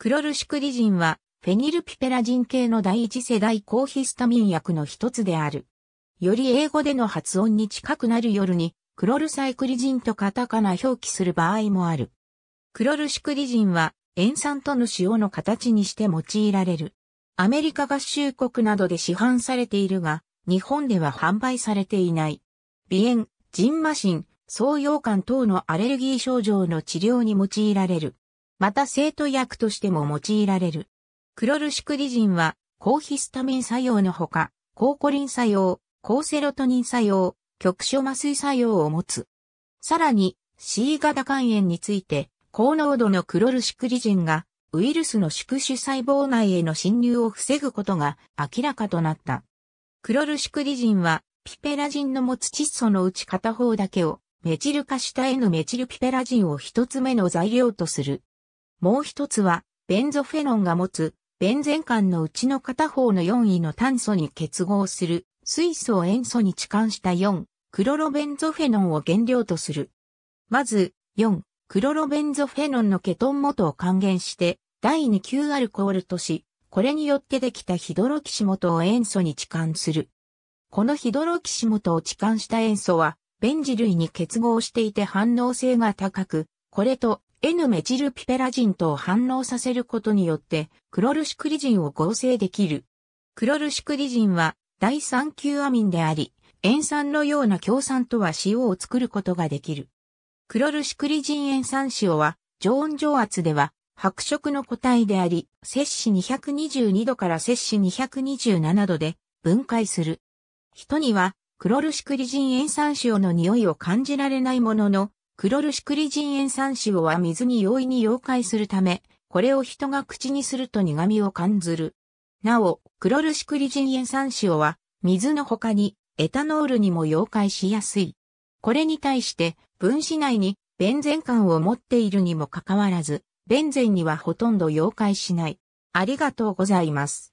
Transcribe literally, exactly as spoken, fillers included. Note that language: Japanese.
クロルシクリジンは、フェニルピペラジン系の第一世代抗ヒスタミン薬の一つである。より英語での発音に近くなるように、クロルサイクリジンとカタカナ表記する場合もある。クロルシクリジンは、塩酸との塩の形にして用いられる。アメリカ合衆国などで市販されているが、日本では販売されていない。鼻炎、じんましん、創溶感等のアレルギー症状の治療に用いられる。また生徒薬としても用いられる。クロルシクリジンは、抗ヒスタミン作用のほか、抗コリン作用、抗セロトニン作用、局所麻酔作用を持つ。さらに、C 型肝炎について、高濃度のクロルシクリジンが、ウイルスの宿主細胞内への侵入を防ぐことが明らかとなった。クロルシクリジンは、ピペラジンの持つ窒素のうち片方だけを、メチル化した N メチルピペラジンを一つ目の材料とする。もう一つは、ベンゾフェノンが持つ、ベンゼン環のうちの片方のよん位の炭素に結合する、水素を塩素に置換したよん、クロロベンゾフェノンを原料とする。まず、よん、クロロベンゾフェノンのケトン元を還元して、第に級アルコールとし、これによってできたヒドロキシ元を塩素に置換する。このヒドロキシ元を置換した塩素は、ベンジ類に結合していて反応性が高く、これと N メチルピペラジンとを反応させることによって、クロルシクリジンを合成できる。クロルシクリジンは、第さん級アミンであり、塩酸のような強酸とは塩を作ることができる。クロルシクリジン塩酸塩は、常温常圧では、白色の固体であり、摂氏にひゃくにじゅうにどから摂氏にひゃくにじゅうななどで分解する。人には、クロルシクリジン塩酸塩の匂いを感じられないものの、クロルシクリジン塩酸塩は水に容易に溶解するため、これを人が口にすると苦味を感じる。なお、クロルシクリジン塩酸塩は、水の他に、エタノールにも溶解しやすい。これに対して、分子内にベンゼン環を持っているにもかかわらず、ベンゼンにはほとんど溶解しない。ありがとうございます。